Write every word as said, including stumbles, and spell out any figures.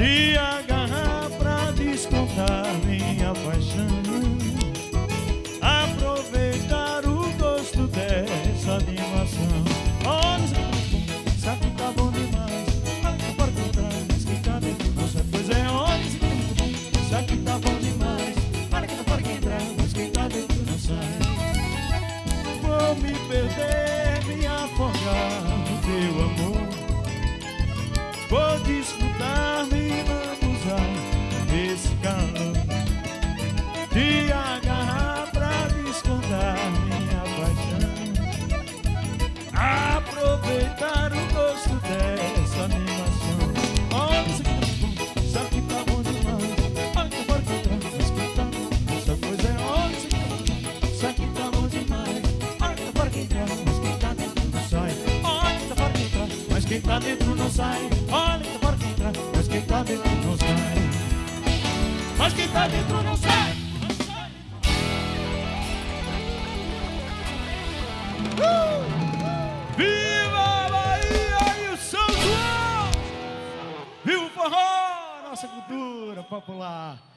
te agarrar pra descontar minha paixão, aproveitar o gosto dessa animação. Olha, esse saco tá bom demais, para que para comprar, diz que tá dentro do nosso. Pois é, olha, esse saco tá bom demais, para que para entrar, diz que tá dentro do nosso. Vou me perder, me afogar no teu amor, vou desfrutar-me e abusar desse calor, te agarrar pra descontar minha paixão, aproveitar o gosto dessa animação. Olha esse canto, sabe que tá bom demais, olha que agora que tá escutando essa coisa. Olha esse canto, sabe que tá bom demais, olha que agora que entra, mas quem tá dentro não sai. Olha que agora que entra, mas quem tá dentro não sai. Olha que agora que entra, mas quem tá dentro não sai. Mas quem tá dentro não sai. Viva a Bahia e o São João! Viva o forró, nossa cultura popular!